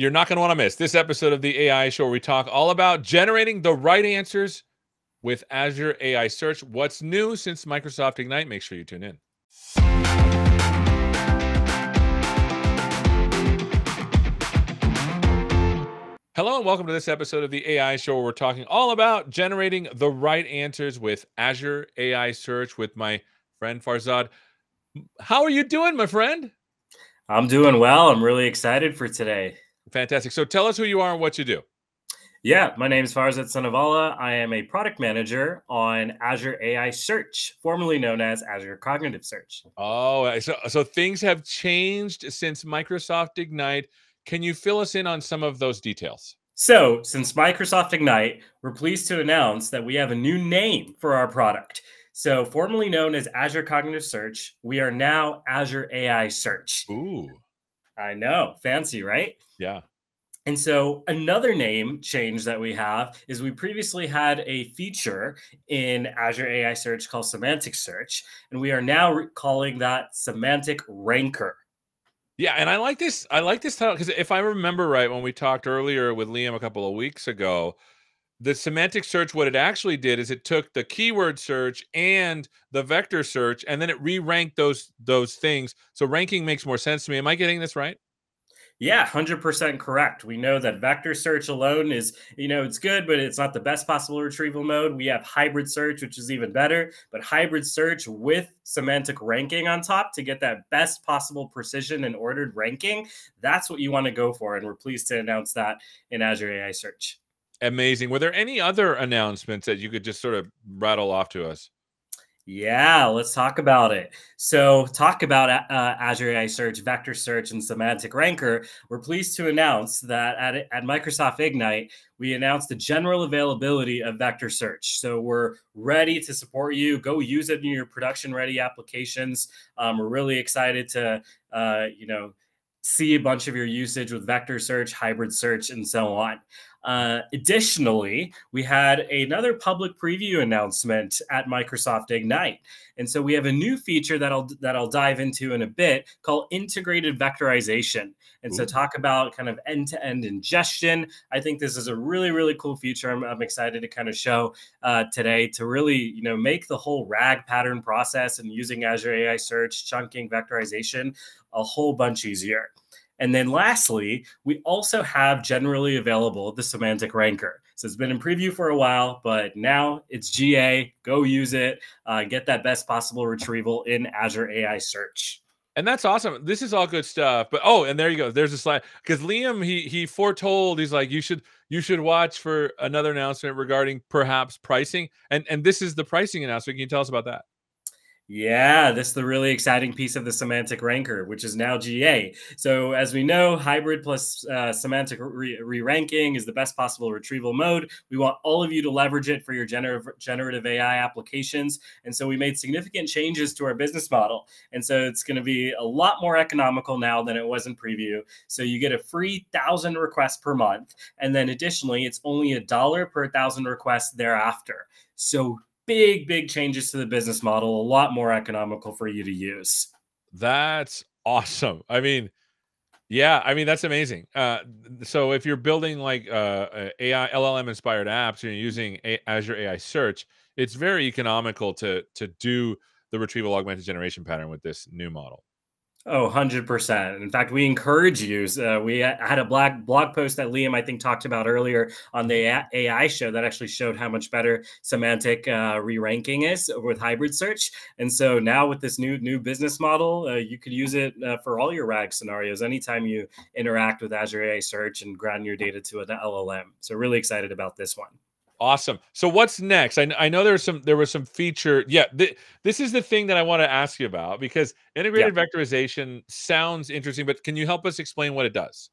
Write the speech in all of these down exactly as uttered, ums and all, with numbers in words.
You're not going to want to miss this episode of the A I Show, where we talk all about generating the right answers with Azure A I Search. What's new since Microsoft Ignite? Make sure you tune in. Hello and welcome to this episode of the A I Show, where we're talking all about generating the right answers with Azure A I Search with my friend Farzad. How are you doing, my friend? I'm doing well. I'm really excited for today. Fantastic. So tell us who you are and what you do. Yeah, my name is Farzad Sanavala. I am a product manager on Azure A I Search, formerly known as Azure Cognitive Search. Oh, so, so things have changed since Microsoft Ignite. Can you fill us in on some of those details? So, since Microsoft Ignite, we're pleased to announce that we have a new name for our product. So, formerly known as Azure Cognitive Search, we are now Azure A I Search. Ooh. I know. Fancy, right? Yeah. And so another name change that we have is we previously had a feature in Azure A I Search called Semantic Search, and we are now calling that Semantic Ranker. Yeah, and I like this. I like this title because if I remember right, when we talked earlier with Liam a couple of weeks ago, the Semantic Search, what it actually did is it took the keyword search and the vector search, and then it re-ranked those those things. So ranking makes more sense to me. Am I getting this right? Yeah, one hundred percent correct. We know that vector search alone is, you know, it's good, but it's not the best possible retrieval mode. We have hybrid search, which is even better, but hybrid search with semantic ranking on top to get that best possible precision and ordered ranking. That's what you want to go for. And we're pleased to announce that in Azure A I Search. Amazing. Were there any other announcements that you could just sort of rattle off to us? Yeah, let's talk about it. So talk about uh, Azure A I Search, Vector Search, and Semantic Ranker. We're pleased to announce that at, at Microsoft Ignite, we announced the general availability of Vector Search. So we're ready to support you. Go use it in your production-ready applications. Um, we're really excited to, uh, you know, see a bunch of your usage with Vector Search, Hybrid Search, and so on. Uh, additionally, we had another public preview announcement at Microsoft Ignite. And so we have a new feature that I'll, that I'll dive into in a bit called integrated vectorization. And Ooh. So talk about kind of end-to-end ingestion. I think this is a really, really cool feature. I'm, I'm excited to kind of show uh, today to really, you know, make the whole RAG pattern process and using Azure A I Search, chunking, vectorization, a whole bunch easier. And then lastly, we also have generally available the Semantic Ranker. So it's been in preview for a while, but now it's G A. Go use it. Uh, get that best possible retrieval in Azure A I Search. And that's awesome. This is all good stuff. But oh, and there you go. There's a slide because Liam he he foretold. He's like, you should you should watch for another announcement regarding perhaps pricing. And and this is the pricing announcement. Can you tell us about that? Yeah, this is the really exciting piece of the Semantic Ranker, which is now G A. So as we know, hybrid plus uh, semantic re-ranking is the best possible retrieval mode. We want all of you to leverage it for your gener generative A I applications. And so we made significant changes to our business model. And so it's going to be a lot more economical now than it was in preview. So you get a free thousand requests per month. And then additionally, it's only a dollar per thousand requests thereafter. So big, big changes to the business model, a lot more economical for you to use. That's awesome. I mean, yeah, I mean, that's amazing. Uh, so if you're building like uh, A I, L L M inspired apps, you're using a Azure A I Search, it's very economical to, to do the retrieval augmented generation pattern with this new model. Oh, one hundred percent. In fact, we encourage you. Uh, we had a black blog post that Liam, I think, talked about earlier on the A I show that actually showed how much better semantic uh, re-ranking is with hybrid search. And so now with this new new business model, uh, you could use it uh, for all your RAG scenarios anytime you interact with Azure A I Search and ground your data to an L L M. So really excited about this one. Awesome. So what's next? I, I know there's some, there was some feature. Yeah. Th this is the thing that I want to ask you about because integrated yeah. vectorization sounds interesting, but can you help us explain what it does?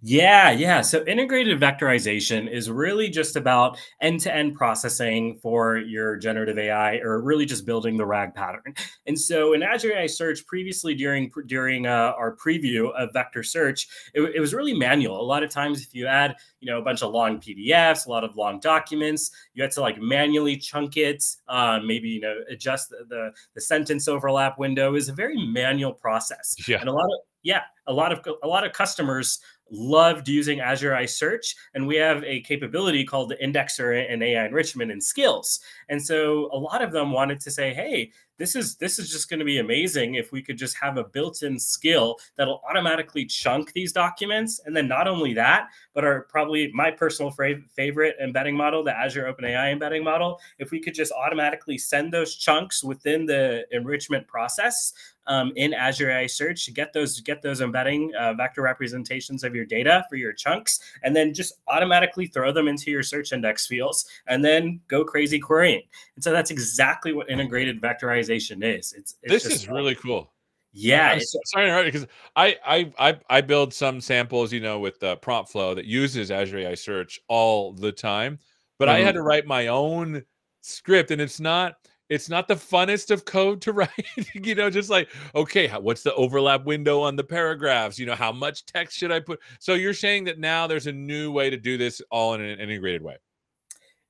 Yeah, yeah. So integrated vectorization is really just about end-to-end processing for your generative A I, or really just building the RAG pattern. And so in Azure A I Search, previously during during uh, our preview of Vector Search, it, it was really manual. A lot of times, if you add you know a bunch of long P D Fs, a lot of long documents, you had to like manually chunk it. Uh, maybe you know adjust the, the the sentence overlap window. Is a very manual process. Yeah. And a lot of yeah, a lot of a lot of customers loved using Azure iSearch, and we have a capability called the indexer and A I enrichment and skills. And so a lot of them wanted to say, hey, this is this is just going to be amazing if we could just have a built-in skill that'll automatically chunk these documents. And then not only that, but our probably my personal favorite embedding model, the Azure OpenAI embedding model, if we could just automatically send those chunks within the enrichment process um, in Azure iSearch, get those get those embedding uh, vector representations of your data for your chunks, and then just automatically throw them into your search index fields and then go crazy querying. And so that's exactly what integrated vectorization is. It's, it's this just is fun. Really cool. Yeah. So, sorry to interrupt, because I, I, I, I build some samples, you know, with the Promptflow that uses Azure A I Search all the time, but mm-hmm. I had to write my own script, and it's not, it's not the funnest of code to write, you know, just like, okay, how, what's the overlap window on the paragraphs? You know, how much text should I put? So you're saying that now there's a new way to do this all in an integrated way.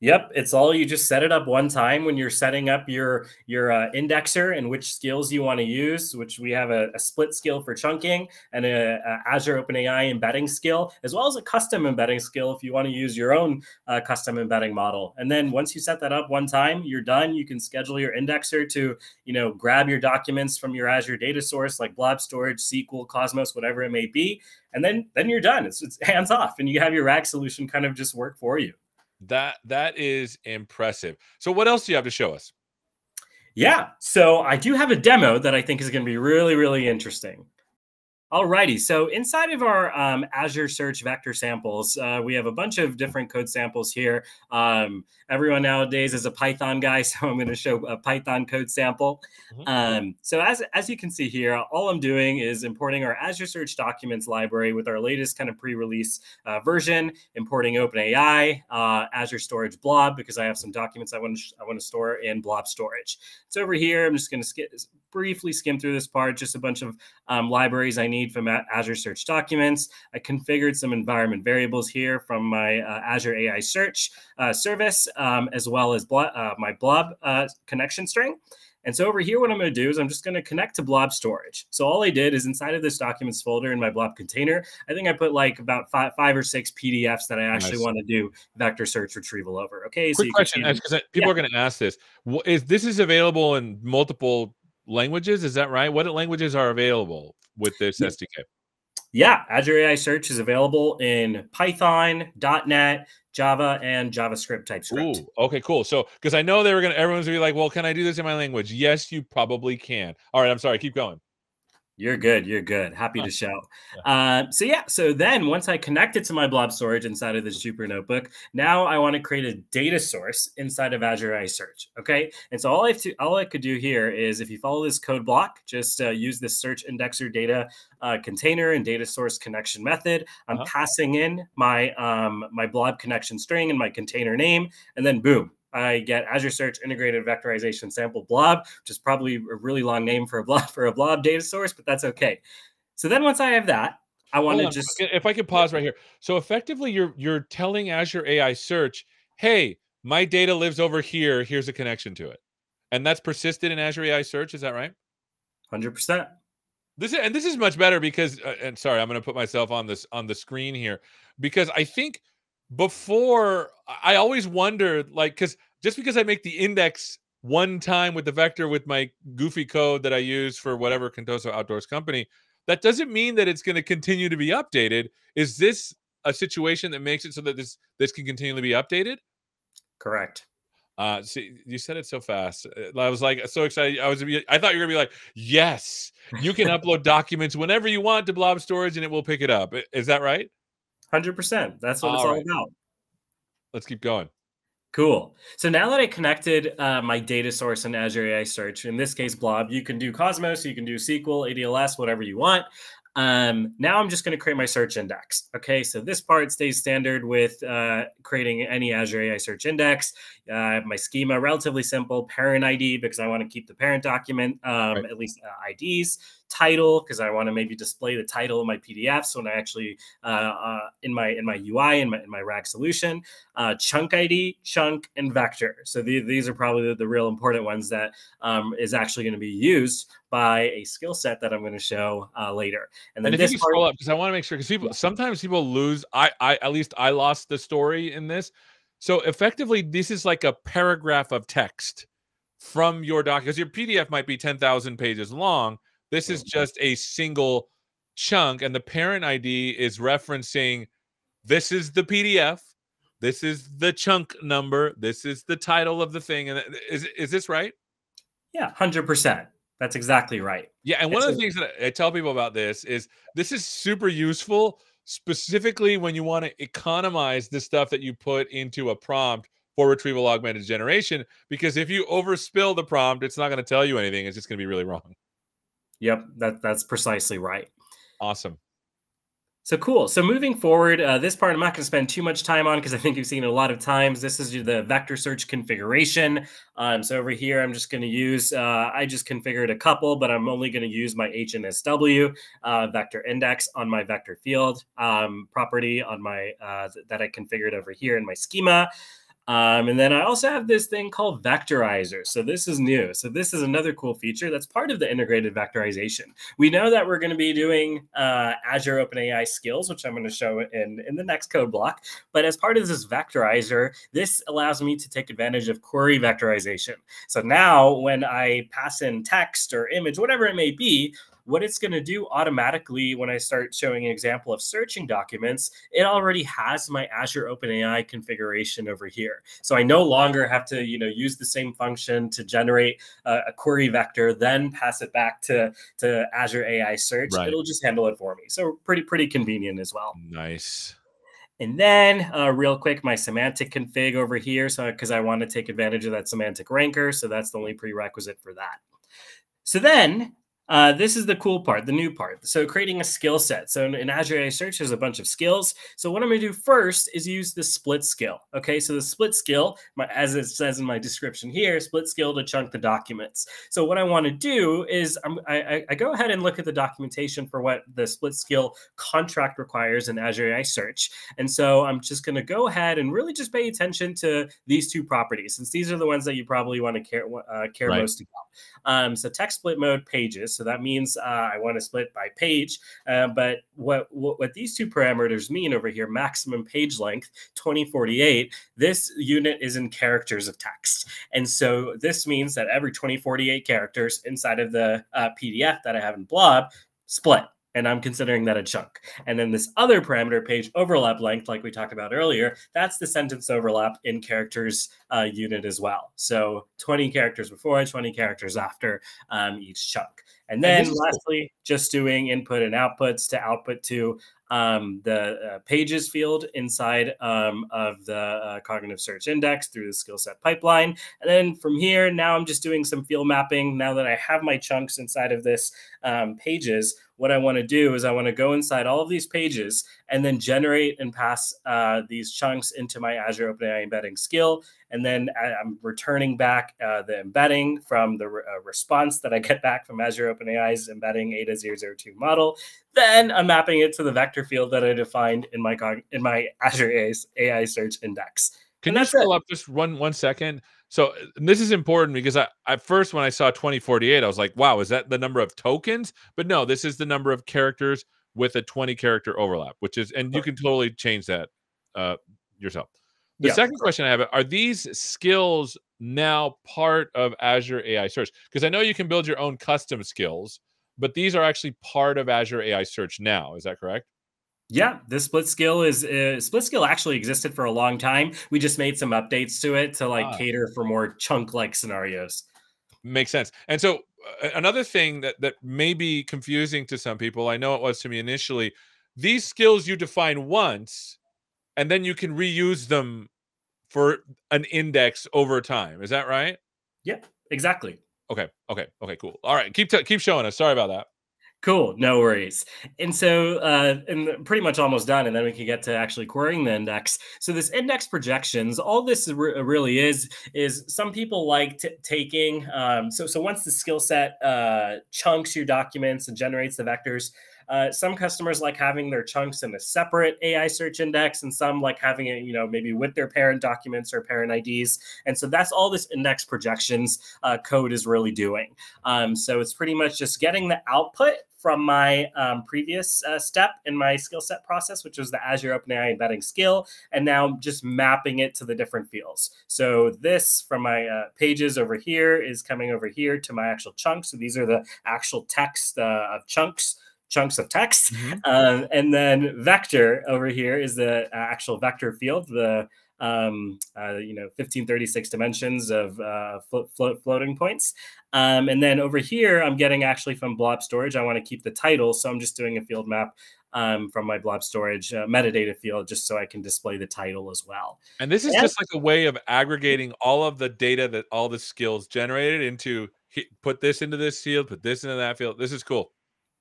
Yep, it's all, you just set it up one time when you're setting up your your uh, indexer and which skills you want to use, which we have a, a split skill for chunking and a, a Azure OpenAI embedding skill, as well as a custom embedding skill if you want to use your own uh, custom embedding model. And then once you set that up one time, you're done. You can schedule your indexer to, you know, grab your documents from your Azure data source like Blob Storage, S Q L, Cosmos, whatever it may be, and then then you're done. It's, it's hands off, and you have your RAG solution kind of just work for you. That that is impressive. So what else do you have to show us? Yeah, so I do have a demo that I think is going to be really, really interesting. Alrighty, so inside of our um, Azure Search vector samples, uh, we have a bunch of different code samples here. Um, everyone nowadays is a Python guy, so I'm going to show a Python code sample. Mm-hmm. um, so as, as you can see here, all I'm doing is importing our Azure Search documents library with our latest kind of pre-release uh, version, importing OpenAI, uh, Azure Storage Blob, because I have some documents I want to I want to store in Blob Storage. It's over here. I'm just going to skip. briefly skim through this part, just a bunch of um, libraries I need from Azure Search documents. I configured some environment variables here from my uh, Azure A I Search uh, service, um, as well as blo uh, my blob uh, connection string. And so over here, what I'm going to do is I'm just going to connect to blob storage. So all I did is inside of this documents folder in my blob container, I think I put like about five, five or six P D Fs that I actually nice. want to do vector search retrieval over. Okay. Quick so you question, because people yeah. are going to ask this. Is this is available in multiple languages, is that right? What languages are available with this yeah. S D K? Yeah, Azure A I Search is available in Python, dot net, Java, and JavaScript, TypeScript. Ooh, okay, cool. So, because I know they were gonna, everyone's gonna be like, "Well, can I do this in my language?" Yes, you probably can. All right, I'm sorry. Keep going. You're good. You're good. Happy to show. Uh, so yeah. So then once I connect it to my blob storage inside of this Jupyter notebook, now I want to create a data source inside of Azure A I Search. Okay. And so all I have to, all I could do here is if you follow this code block, just uh, use this search indexer data uh, container and data source connection method. I'm uh-huh. passing in my, um, my blob connection string and my container name, and then boom. I get Azure Search Integrated Vectorization Sample Blob, which is probably a really long name for a blob for a blob data source, but that's okay. So then once I have that, I want to just if I could pause right here. So effectively, you're you're telling Azure A I Search, hey, my data lives over here. Here's a connection to it, and that's persisted in Azure A I Search. Is that right? one hundred percent. This is, and this is much better because. Uh, and sorry, I'm going to put myself on this on the screen here because I think. Before, I always wondered, like, because just because I make the index one time with the vector with my goofy code that I use for whatever Contoso Outdoors company, that doesn't mean that it's going to continue to be updated. Is this a situation that makes it so that this this can continually be updated? Correct. Uh, see, you said it so fast. I was like so excited. I was. I thought you were gonna be like, yes, you can upload documents whenever you want to blob storage, and it will pick it up. Is that right? one hundred percent. That's what all it's all right. about. Let's keep going. Cool. So now that I connected uh, my data source in Azure A I Search, in this case, Blob, you can do Cosmos, you can do S Q L, A D L S, whatever you want. Um, now I'm just going to create my search index. Okay, so this part stays standard with uh, creating any Azure A I Search index. Uh, my schema, relatively simple, parent I D, because I want to keep the parent document, um, right. at least uh, I Ds. title, because I want to maybe display the title of my P D F. So when I actually uh, uh, in my in my U I and my, in my RAG solution, uh, chunk I D, chunk, and vector. So the, these are probably the, the real important ones that um, is actually going to be used by a skill set that I'm going to show uh, later. And then and if this you scroll part, up, because I want to make sure, because people yeah. sometimes people lose. I I at least I lost the story in this. So effectively, this is like a paragraph of text from your doc, because your P D F might be ten thousand pages long. This is just a single chunk, and the parent I D is referencing, this is the P D F, this is the chunk number, this is the title of the thing. And is, is this right? Yeah, one hundred percent. That's exactly right. Yeah, and one it's of the things that I tell people about this is this is super useful, specifically when you want to economize the stuff that you put into a prompt for retrieval augmented generation, because if you overspill the prompt, it's not going to tell you anything. It's just going to be really wrong. Yep, that, that's precisely right. Awesome. So cool. So moving forward, uh, this part I'm not going to spend too much time on because I think you've seen it a lot of times. This is the vector search configuration. Um, so over here, I'm just going to use, uh, I just configured a couple, but I'm only going to use my H N S W uh, vector index on my vector field um, property on my uh, that I configured over here in my schema. Um, and then I also have this thing called vectorizer. So this is new. So this is another cool feature that's part of the integrated vectorization. We know that we're going to be doing uh, Azure OpenAI skills, which I'm going to show in, in the next code block. But as part of this vectorizer, this allows me to take advantage of query vectorization. So now when I pass in text or image, whatever it may be, what it's going to do automatically when I start showing an example of searching documents, it already has my Azure OpenAI configuration over here. So I no longer have to, you know, use the same function to generate a, a query vector, then pass it back to, to Azure A I Search. Right. It'll just handle it for me. So pretty, pretty convenient as well. Nice. And then uh, real quick, my semantic config over here. So because I want to take advantage of that semantic ranker. So that's the only prerequisite for that. So then Uh, this is the cool part, the new part. So creating a skill set. So in, in Azure A I Search, there's a bunch of skills. So what I'm going to do first is use the split skill. Okay, so the split skill, my, as it says in my description here, split skill to chunk the documents. So what I want to do is I'm, I, I go ahead and look at the documentation for what the split skill contract requires in Azure A I Search. And so I'm just going to go ahead and really just pay attention to these two properties, since these are the ones that you probably want to care, uh, care right. most about. Um, so text split mode pages. So So that means uh, I want to split by page. Uh, but what, what what these two parameters mean over here, maximum page length, twenty forty-eight, this unit is in characters of text. And so this means that every twenty forty-eight characters inside of the uh, P D F that I have in Blob split. And I'm considering that a chunk. And then this other parameter, page overlap length, like we talked about earlier, that's the sentence overlap in characters uh, unit as well. So twenty characters before and twenty characters after um, each chunk. And then and lastly, cool. just doing input and outputs to output to um, the uh, pages field inside um, of the uh, cognitive search index through the skill set pipeline. And then from here, now I'm just doing some field mapping. Now that I have my chunks inside of this um, pages, what I want to do is I want to go inside all of these pages and then generate and pass uh, these chunks into my Azure OpenAI embedding skill. And then I'm returning back uh, the embedding from the re uh, response that I get back from Azure OpenAI's embedding Ada zero zero two model. Then I'm mapping it to the vector field that I defined in my in my Azure A I Search index. Can you scroll up just one, one second? So this is important because I, at first when I saw twenty forty-eight, I was like, wow, is that the number of tokens? But no, this is the number of characters with a twenty character overlap, which is, and you can totally change that uh, yourself. The yeah. second question I have, are these skills now part of Azure A I Search? Because I know you can build your own custom skills, but these are actually part of Azure A I Search now. Is that correct? Yeah, this split skill is uh, split skill actually existed for a long time. We just made some updates to it to like ah. cater for more chunk like scenarios. Makes sense. And so uh, another thing that that may be confusing to some people, I know it was to me initially, these skills you define once and then you can reuse them for an index over time. Is that right? Yeah, exactly. Okay. Okay. Okay, cool. All right. Keep keep showing us. Sorry about that. Cool, no worries. And so, uh, and pretty much almost done, and then we can get to actually querying the index. So this index projections, all this re really is, is some people like t taking, um, so, so once the skill set uh, chunks your documents and generates the vectors, uh, some customers like having their chunks in a separate A I search index, and some like having it, you know, maybe with their parent documents or parent I Ds. And so that's all this index projections uh, code is really doing. Um, so it's pretty much just getting the output from my um, previous uh, step in my skill set process, which was the Azure OpenAI embedding skill, and now just mapping it to the different fields. So this from my uh, pages over here is coming over here to my actual chunks. So these are the actual text uh, of chunks. chunks of text. Mm-hmm. um, and then vector over here is the actual vector field, the um, uh, you know, fifteen thirty-six dimensions of uh, flo flo floating points. Um, and then over here, I'm getting actually from blob storage. I want to keep the title, so I'm just doing a field map um, from my blob storage uh, metadata field, just so I can display the title as well. And this is and just like a way of aggregating all of the data that all the skills generated into, put this into this field, put this into that field. This is cool.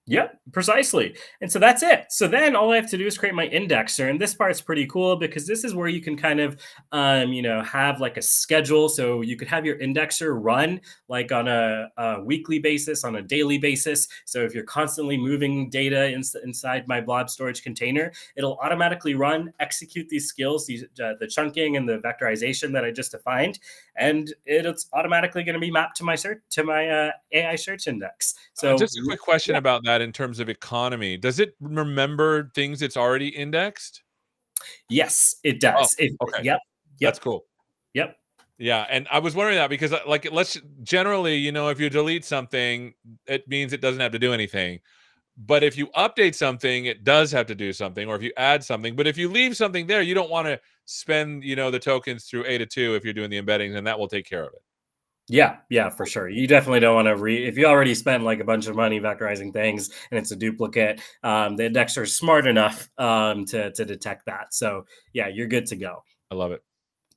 Yep, precisely. And so that's it. So then all I have to do is create my indexer. And this part's pretty cool because this is where you can kind of, um, you know, have like a schedule. So you could have your indexer run like on a, a weekly basis, on a daily basis. So if you're constantly moving data in, inside my blob storage container, it'll automatically run, execute these skills, these, uh, the chunking and the vectorization that I just defined. And it, it's automatically going to be mapped to my, search, to my uh, A I search index. So uh, just a quick question yeah. about that. In terms of economy, does it remember things it's already indexed? Yes, it does. Oh, it, okay. Yep, yep. That's cool. Yep. Yeah. And I was wondering that because like, let's generally, you know, if you delete something, it means it doesn't have to do anything. But if you update something, it does have to do something, or if you add something, but if you leave something there, you don't want to spend, you know, the tokens through Ada two if you're doing the embeddings, and that will take care of it. Yeah, yeah, for sure. You definitely don't want to re if you already spent like a bunch of money vectorizing things and it's a duplicate, um, the indexer is smart enough um, to, to detect that. So yeah, you're good to go. I love it.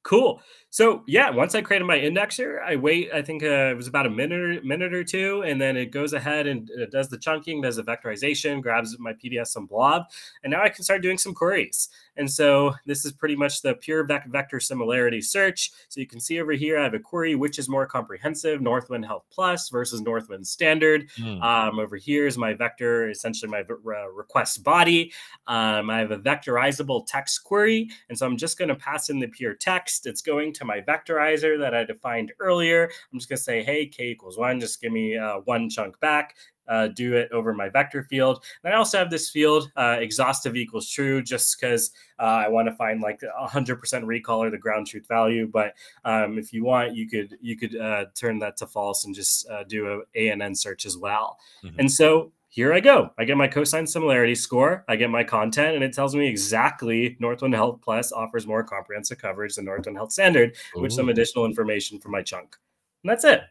Cool. So yeah, once I created my indexer, I wait, I think uh, it was about a minute, minute or two, and then it goes ahead and it does the chunking, does the vectorization, grabs my P D S and blob, and now I can start doing some queries. And so this is pretty much the pure vector similarity search. So you can see over here, I have a query, which is more comprehensive, Northwind Health Plus versus Northwind Standard. Mm. Um, over here is my vector, essentially my re request body. Um, I have a vectorizable text query, and so I'm just going to pass in the pure text. It's going to my vectorizer that I defined earlier. I'm just going to say, hey, k equals one. Just give me uh, one chunk back. Uh, do it over my vector field. And I also have this field, uh, exhaustive equals true, just because uh, I want to find like one hundred percent recall or the ground truth value. But um, if you want, you could you could uh, turn that to false and just uh, do a A N N search as well. Mm-hmm. And so here I go. I get my cosine similarity score. I get my content, and it tells me exactly Northwind Health Plus offers more comprehensive coverage than Northwind Health Standard, Ooh. With some additional information for my chunk. And that's it.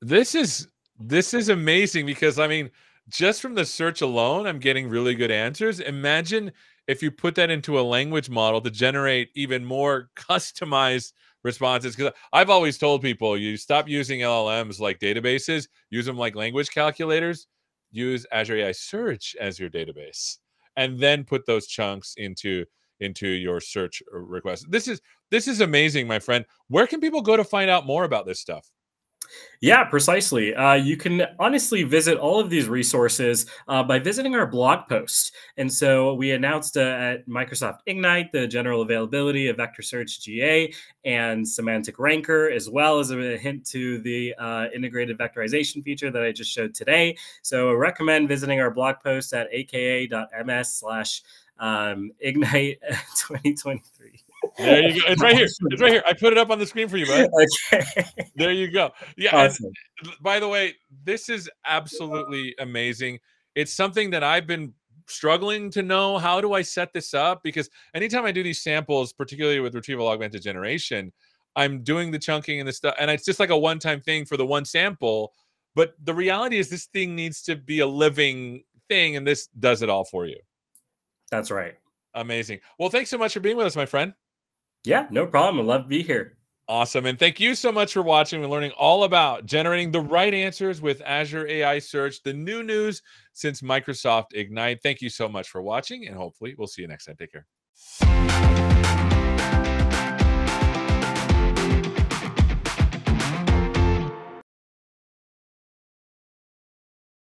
This is this is amazing because, I mean, just from the search alone, I'm getting really good answers. Imagine if you put that into a language model to generate even more customized responses, because I've always told people, you stop using L L Ms like databases, use them like language calculators. Use Azure A I Search as your database, and then put those chunks into into your search request. This is this is amazing, my friend. Where can people go to find out more about this stuff? Yeah, precisely. Uh, you can honestly visit all of these resources uh, by visiting our blog post. And so we announced uh, at Microsoft Ignite the general availability of Vector Search G A and Semantic Ranker, as well as a hint to the uh, integrated vectorization feature that I just showed today. So I recommend visiting our blog post at aka dot m s slash ignite twenty twenty-three. There you go. It's right here. It's right here. I put it up on the screen for you, bud. Okay. There you go. Yeah. Awesome. By the way, this is absolutely amazing. It's something that I've been struggling to know. How do I set this up? Because anytime I do these samples, particularly with retrieval augmented generation, I'm doing the chunking and the stuff, and it's just like a one-time thing for the one sample. But the reality is, this thing needs to be a living thing, and this does it all for you. That's right. Amazing. Well, thanks so much for being with us, my friend. Yeah, no problem. I'd love to be here. Awesome. And thank you so much for watching. We're learning all about generating the right answers with Azure A I Search, the new news since Microsoft Ignite. Thank you so much for watching, and hopefully we'll see you next time. Take care.